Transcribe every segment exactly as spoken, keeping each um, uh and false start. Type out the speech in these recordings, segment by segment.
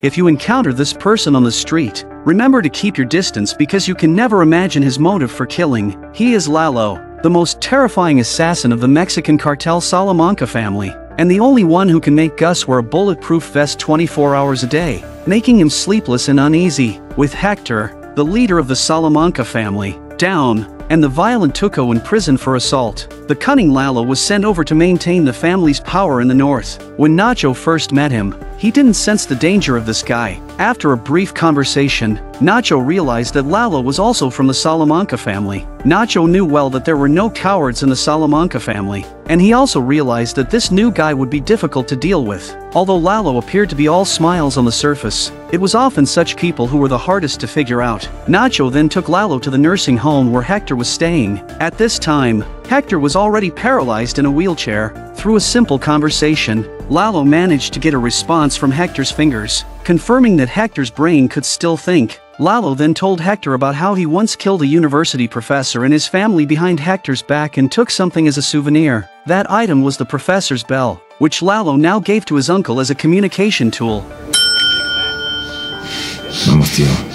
If you encounter this person on the street, remember to keep your distance because you can never imagine his motive for killing. He is Lalo, the most terrifying assassin of the Mexican cartel Salamanca family, and the only one who can make Gus wear a bulletproof vest twenty-four hours a day, making him sleepless and uneasy. With Hector, the leader of the Salamanca family, down, and the violent Tuco in prison for assault, the cunning Lalo was sent over to maintain the family's power in the north. When Nacho first met him, he didn't sense the danger of this guy. After a brief conversation, Nacho realized that Lalo was also from the Salamanca family. Nacho knew well that there were no cowards in the Salamanca family, and he also realized that this new guy would be difficult to deal with. Although Lalo appeared to be all smiles on the surface, it was often such people who were the hardest to figure out. Nacho then took Lalo to the nursing home where Hector was staying. At this time, Hector was already paralyzed in a wheelchair. Through a simple conversation, Lalo managed to get a response from Hector's fingers, confirming that Hector's brain could still think. Lalo then told Hector about how he once killed a university professor and his family behind Hector's back and took something as a souvenir. That item was the professor's bell, which Lalo now gave to his uncle as a communication tool. Vamos, tío.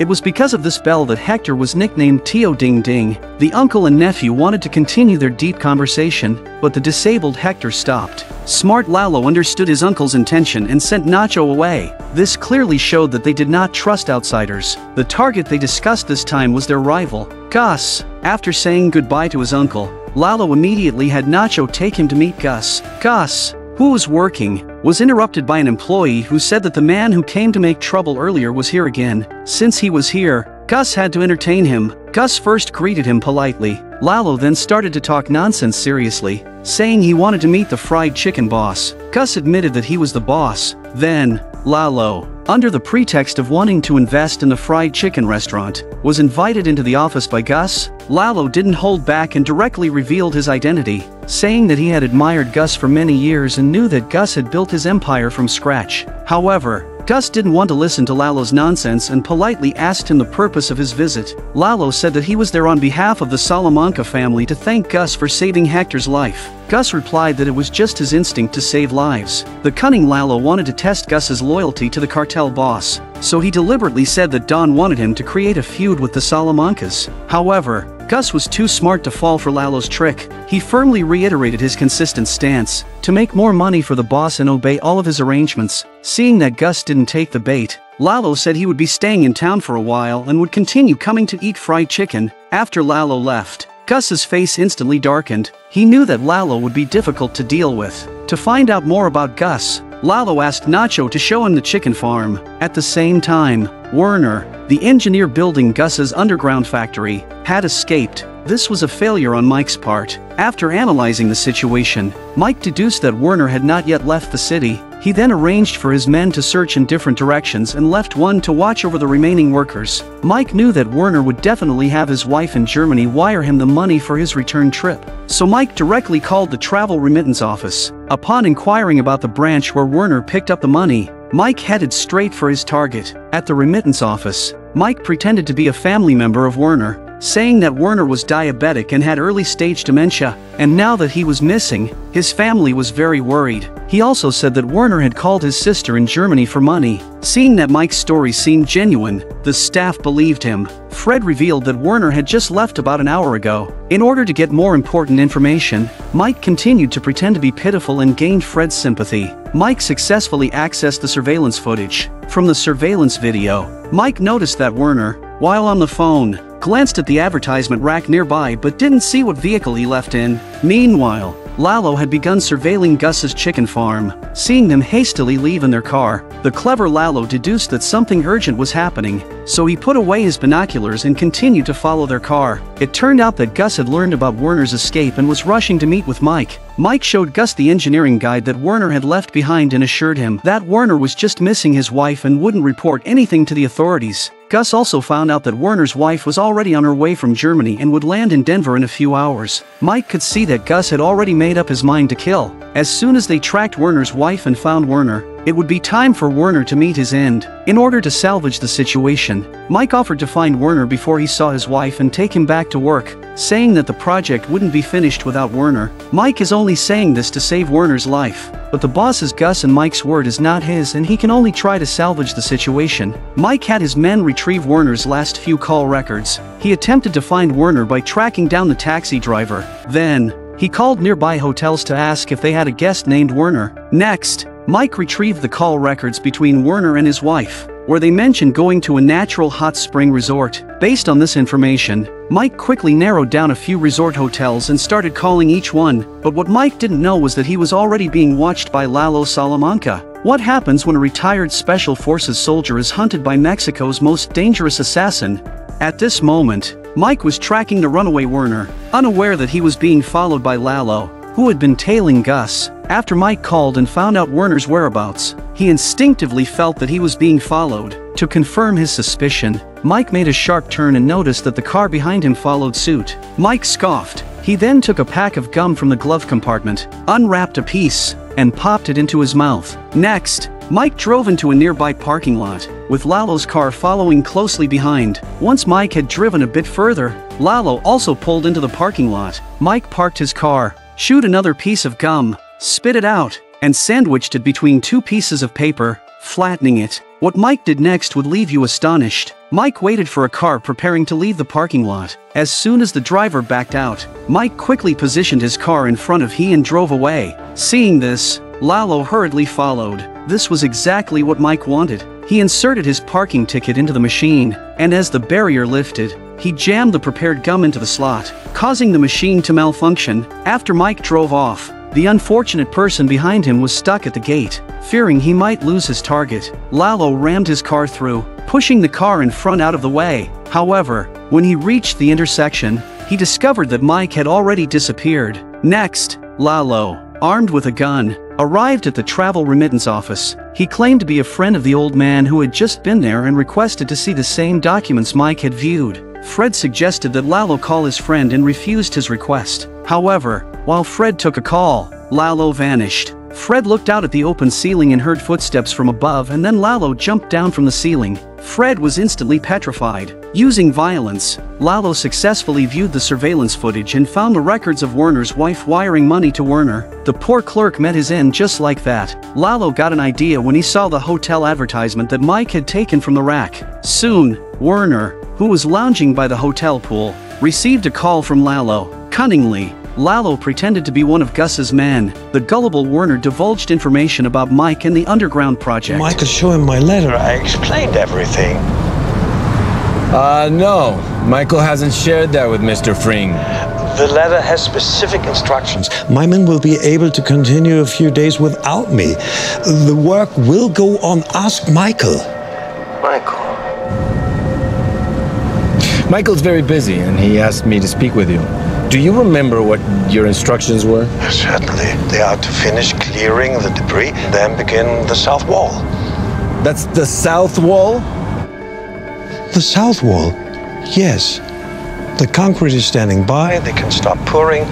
It was because of this bell that Hector was nicknamed Tio Ding Ding. The uncle and nephew wanted to continue their deep conversation, but the disabled Hector stopped. Smart Lalo understood his uncle's intention and sent Nacho away. This clearly showed that they did not trust outsiders. The target they discussed this time was their rival, Gus. After saying goodbye to his uncle, Lalo immediately had Nacho take him to meet Gus. Gus, who was working, was interrupted by an employee who said that the man who came to make trouble earlier was here again. Since he was here, Gus had to entertain him. Gus first greeted him politely. Lalo then started to talk nonsense seriously, saying he wanted to meet the fried chicken boss. Gus admitted that he was the boss. Then, Lalo, under the pretext of wanting to invest in the fried chicken restaurant, was invited into the office by Gus. Lalo didn't hold back and directly revealed his identity, saying that he had admired Gus for many years and knew that Gus had built his empire from scratch. However, Gus didn't want to listen to Lalo's nonsense and politely asked him the purpose of his visit. Lalo said that he was there on behalf of the Salamanca family to thank Gus for saving Hector's life. Gus replied that it was just his instinct to save lives. The cunning Lalo wanted to test Gus's loyalty to the cartel boss, so he deliberately said that Don wanted him to create a feud with the Salamancas. However, Gus was too smart to fall for Lalo's trick. He firmly reiterated his consistent stance, to make more money for the boss and obey all of his arrangements. Seeing that Gus didn't take the bait, Lalo said he would be staying in town for a while and would continue coming to eat fried chicken. After Lalo left, Gus's face instantly darkened. He knew that Lalo would be difficult to deal with. To find out more about Gus, Lalo asked Nacho to show him the chicken farm. At the same time, Werner, the engineer building Gus's underground factory, had escaped. This was a failure on Mike's part. After analyzing the situation, Mike deduced that Werner had not yet left the city. He then arranged for his men to search in different directions and left one to watch over the remaining workers. Mike knew that Werner would definitely have his wife in Germany wire him the money for his return trip. So Mike directly called the travel remittance office. Upon inquiring about the branch where Werner picked up the money, Mike headed straight for his target. At the remittance office, Mike pretended to be a family member of Werner, saying that Werner was diabetic and had early-stage dementia, and now that he was missing, his family was very worried. He also said that Werner had called his sister in Germany for money. Seeing that Mike's story seemed genuine, the staff believed him. Fred revealed that Werner had just left about an hour ago. In order to get more important information, Mike continued to pretend to be pitiful and gained Fred's sympathy. Mike successfully accessed the surveillance footage. From the surveillance video, Mike noticed that Werner, while on the phone, glanced at the advertisement rack nearby but didn't see what vehicle he left in. Meanwhile, Lalo had begun surveilling Gus's chicken farm. Seeing them hastily leave in their car, the clever Lalo deduced that something urgent was happening, so he put away his binoculars and continued to follow their car. It turned out that Gus had learned about Werner's escape and was rushing to meet with Mike. Mike showed Gus the engineering guide that Werner had left behind and assured him that Werner was just missing his wife and wouldn't report anything to the authorities. Gus also found out that Werner's wife was already on her way from Germany and would land in Denver in a few hours. Mike could see that Gus had already made up his mind to kill. As soon as they tracked Werner's wife and found Werner, it would be time for Werner to meet his end. In order to salvage the situation, Mike offered to find Werner before he saw his wife and take him back to work, saying that the project wouldn't be finished without Werner. Mike is only saying this to save Werner's life, but the boss's Gus and Mike's word is not his and he can only try to salvage the situation. Mike had his men retrieve Werner's last few call records. He attempted to find Werner by tracking down the taxi driver. Then, he called nearby hotels to ask if they had a guest named Werner. Next, Mike retrieved the call records between Werner and his wife, where they mentioned going to a natural hot spring resort. Based on this information, Mike quickly narrowed down a few resort hotels and started calling each one, but what Mike didn't know was that he was already being watched by Lalo Salamanca. What happens when a retired Special Forces soldier is hunted by Mexico's most dangerous assassin? At this moment, Mike was tracking the runaway Werner, unaware that he was being followed by Lalo, who had been tailing Gus. After Mike called and found out Werner's whereabouts, he instinctively felt that he was being followed. To confirm his suspicion, Mike made a sharp turn and noticed that the car behind him followed suit. Mike scoffed. He then took a pack of gum from the glove compartment, unwrapped a piece, and popped it into his mouth. Next, Mike drove into a nearby parking lot, with Lalo's car following closely behind. Once Mike had driven a bit further, Lalo also pulled into the parking lot. Mike parked his car, chewed another piece of gum, spit it out, and sandwiched it between two pieces of paper, flattening it. What Mike did next would leave you astonished. Mike waited for a car preparing to leave the parking lot. As soon as the driver backed out, Mike quickly positioned his car in front of he and drove away. Seeing this, Lalo hurriedly followed. This was exactly what Mike wanted. He inserted his parking ticket into the machine, and as the barrier lifted, he jammed the prepared gum into the slot, causing the machine to malfunction. After Mike drove off, the unfortunate person behind him was stuck at the gate. Fearing he might lose his target, Lalo rammed his car through, pushing the car in front out of the way. However, when he reached the intersection, he discovered that Mike had already disappeared. Next, Lalo, armed with a gun, arrived at the travel remittance office. He claimed to be a friend of the old man who had just been there and requested to see the same documents Mike had viewed. Fred suggested that Lalo call his friend and refused his request. However, while Fred took a call, Lalo vanished. Fred looked out at the open ceiling and heard footsteps from above, and then Lalo jumped down from the ceiling. Fred was instantly petrified. Using violence, Lalo successfully viewed the surveillance footage and found the records of Werner's wife wiring money to Werner. The poor clerk met his end just like that. Lalo got an idea when he saw the hotel advertisement that Mike had taken from the rack. Soon, Werner, who was lounging by the hotel pool, received a call from Lalo. Cunningly, Lalo pretended to be one of Gus's men. The gullible Werner divulged information about Mike and the underground project. Mike is showing my letter. I explained everything. Uh, no. Michael hasn't shared that with Mister Fring. The letter has specific instructions. My men will be able to continue a few days without me. The work will go on. Ask Michael. Michael. Michael's very busy, and he asked me to speak with you. Do you remember what your instructions were? Certainly. They are to finish clearing the debris, then begin the south wall. That's the south wall? The south wall? Yes. The concrete is standing by, they can start pouring.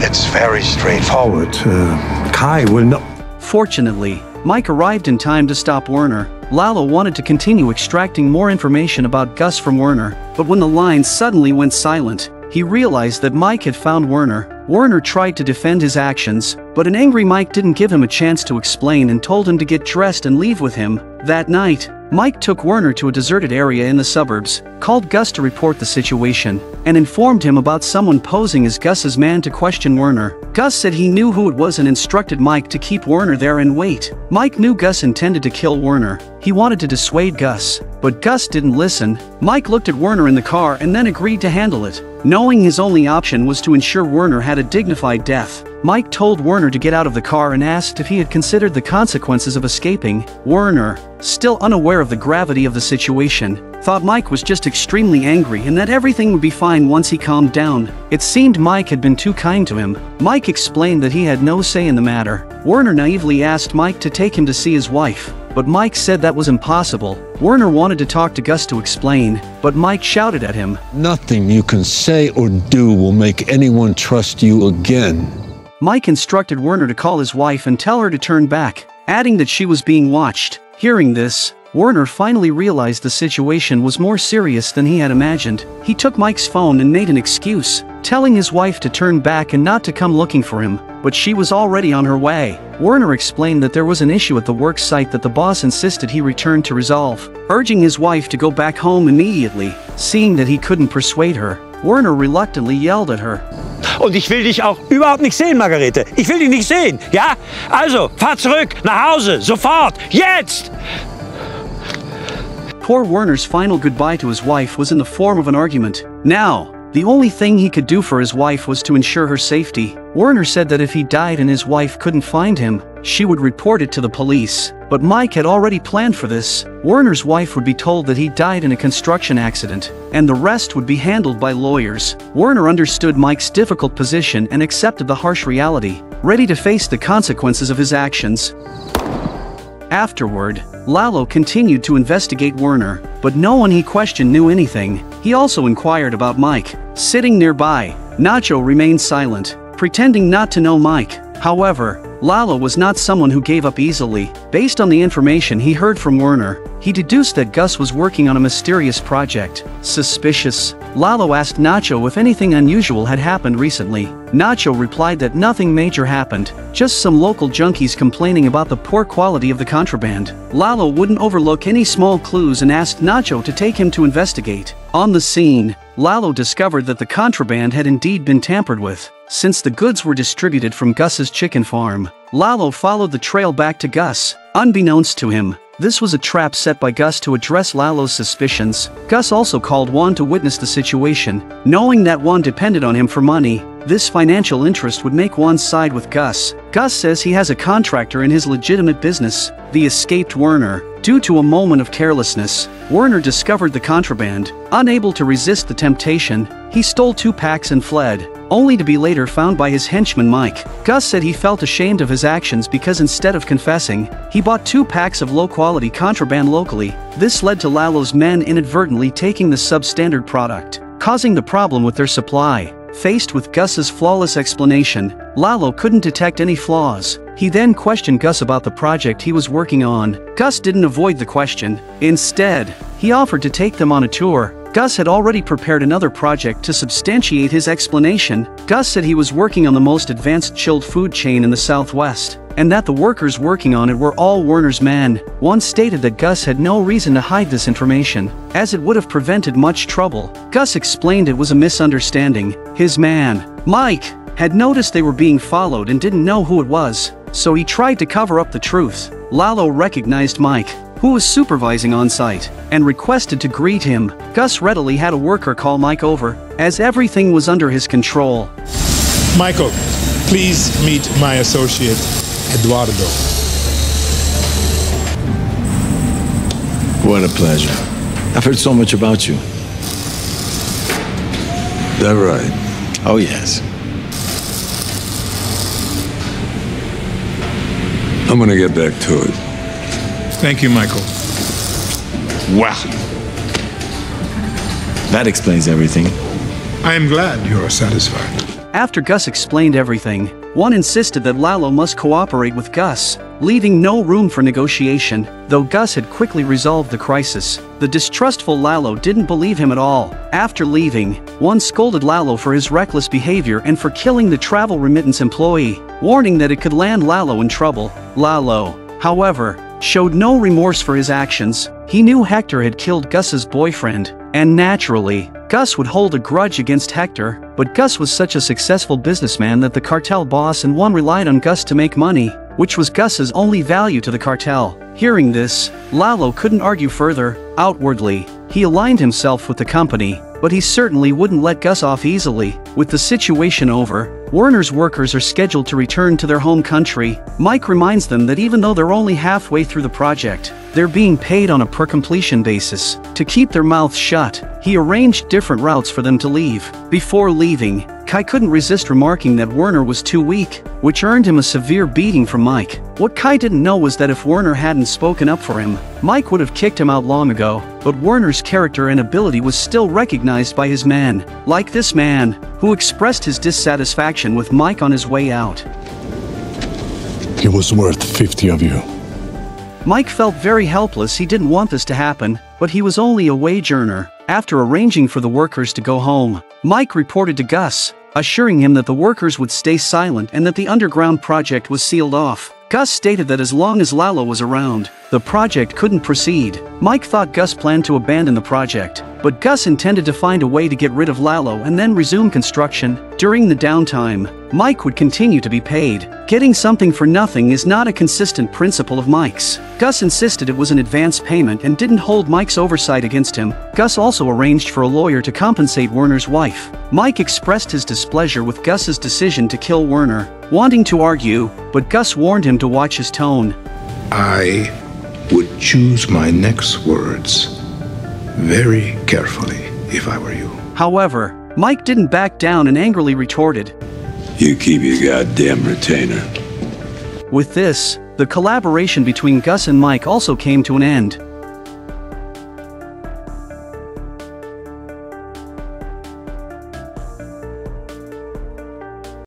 It's very straightforward. Uh, Kai will not... Fortunately, Mike arrived in time to stop Werner. Lalo wanted to continue extracting more information about Gus from Werner, but when the line suddenly went silent, he realized that Mike had found Werner. Werner tried to defend his actions, but an angry Mike didn't give him a chance to explain and told him to get dressed and leave with him. That night, Mike took Werner to a deserted area in the suburbs, called Gus to report the situation, and informed him about someone posing as Gus's man to question Werner. Gus said he knew who it was and instructed Mike to keep Werner there and wait. Mike knew Gus intended to kill Werner. He wanted to dissuade Gus, but Gus didn't listen. Mike looked at Werner in the car and then agreed to handle it, knowing his only option was to ensure Werner had a dignified death. Mike told Werner to get out of the car and asked if he had considered the consequences of escaping. Werner, still unaware of the gravity of the situation, thought Mike was just extremely angry and that everything would be fine once he calmed down. It seemed Mike had been too kind to him. Mike explained that he had no say in the matter. Werner naively asked Mike to take him to see his wife, but Mike said that was impossible. Werner wanted to talk to Gus to explain, but Mike shouted at him. Nothing you can say or do will make anyone trust you again. Mike instructed Werner to call his wife and tell her to turn back. adding that she was being watched. Hearing this, Werner finally realized the situation was more serious than he had imagined. He took Mike's phone and made an excuse, telling his wife to turn back and not to come looking for him, but she was already on her way. Werner explained that there was an issue at the work site that the boss insisted he return to resolve, urging his wife to go back home immediately. Seeing that he couldn't persuade her, Werner reluctantly yelled at her. Und ich will dich auch überhaupt nicht sehen, Margarete. Ich will dich nicht sehen, ja? Also, fahr zurück, nach Hause, sofort, jetzt! Poor Werner's final goodbye to his wife was in the form of an argument. Now, the only thing he could do for his wife was to ensure her safety. Werner said that if he died and his wife couldn't find him, she would report it to the police. But Mike had already planned for this. Werner's wife would be told that he died in a construction accident, and the rest would be handled by lawyers. Werner understood Mike's difficult position and accepted the harsh reality, ready to face the consequences of his actions. Afterward, Lalo continued to investigate Werner, but no one he questioned knew anything. He also inquired about Mike. Sitting nearby, Nacho remained silent, pretending not to know Mike. However, Lalo was not someone who gave up easily. Based on the information he heard from Werner, he deduced that Gus was working on a mysterious project. Suspicious, Lalo asked Nacho if anything unusual had happened recently. Nacho replied that nothing major happened, just some local junkies complaining about the poor quality of the contraband. Lalo wouldn't overlook any small clues and asked Nacho to take him to investigate. On the scene, Lalo discovered that the contraband had indeed been tampered with, since the goods were distributed from Gus's chicken farm. Lalo followed the trail back to Gus. Unbeknownst to him, this was a trap set by Gus to address Lalo's suspicions. Gus also called Juan to witness the situation. Knowing that Juan depended on him for money, this financial interest would make Juan side with Gus. Gus says he has a contractor in his legitimate business, the escaped Werner. Due to a moment of carelessness, Werner discovered the contraband. Unable to resist the temptation, he stole two packs and fled, only to be later found by his henchman Mike. Gus said he felt ashamed of his actions because instead of confessing, he bought two packs of low-quality contraband locally. This led to Lalo's men inadvertently taking the substandard product, causing the problem with their supply. Faced with Gus's flawless explanation, Lalo couldn't detect any flaws. He then questioned Gus about the project he was working on. Gus didn't avoid the question. Instead, he offered to take them on a tour. Gus had already prepared another project to substantiate his explanation. Gus said he was working on the most advanced chilled food chain in the Southwest, and that the workers working on it were all Werner's men. One stated that Gus had no reason to hide this information, as it would have prevented much trouble. Gus explained it was a misunderstanding. His man, Mike, had noticed they were being followed and didn't know who it was, so he tried to cover up the truth. Lalo recognized Mike, who was supervising on site, and requested to greet him. Gus readily had a worker call Mike over, as everything was under his control. Michael, please meet my associate, Eduardo. What a pleasure. I've heard so much about you. Is that right? Oh, yes. I'm gonna get back to it. Thank you, Michael. Wow. That explains everything. I am glad you are satisfied. After Gus explained everything, Juan insisted that Lalo must cooperate with Gus, leaving no room for negotiation. Though Gus had quickly resolved the crisis, the distrustful Lalo didn't believe him at all. After leaving, Juan scolded Lalo for his reckless behavior and for killing the travel remittance employee, warning that it could land Lalo in trouble. Lalo, however, showed no remorse for his actions. He knew Hector had killed Gus's boyfriend, and naturally, Gus would hold a grudge against Hector, but Gus was such a successful businessman that the cartel boss and Juan relied on Gus to make money, which was Gus's only value to the cartel. Hearing this, Lalo couldn't argue further. Outwardly, he aligned himself with the company, but he certainly wouldn't let Gus off easily. With the situation over, Werner's workers are scheduled to return to their home country. Mike reminds them that even though they're only halfway through the project, they're being paid on a per-completion basis. To keep their mouths shut, he arranged different routes for them to leave. Before leaving, Kai couldn't resist remarking that Werner was too weak, which earned him a severe beating from Mike. What Kai didn't know was that if Werner hadn't spoken up for him, Mike would have kicked him out long ago, but Werner's character and ability was still recognized by his man, like this man, who expressed his dissatisfaction with Mike on his way out. It was worth fifty of you. Mike felt very helpless. He didn't want this to happen, but he was only a wage earner. After arranging for the workers to go home, Mike reported to Gus, assuring him that the workers would stay silent and that the underground project was sealed off. Gus stated that as long as Lalo was around, the project couldn't proceed. Mike thought Gus planned to abandon the project, but Gus intended to find a way to get rid of Lalo and then resume construction. During the downtime, Mike would continue to be paid. Getting something for nothing is not a consistent principle of Mike's. Gus insisted it was an advance payment and didn't hold Mike's oversight against him. Gus also arranged for a lawyer to compensate Werner's wife. Mike expressed his displeasure with Gus's decision to kill Werner, wanting to argue, but Gus warned him to watch his tone. I would choose my next words very carefully if I were you. However, Mike didn't back down and angrily retorted, "You keep your goddamn retainer." With this, the collaboration between Gus and Mike also came to an end.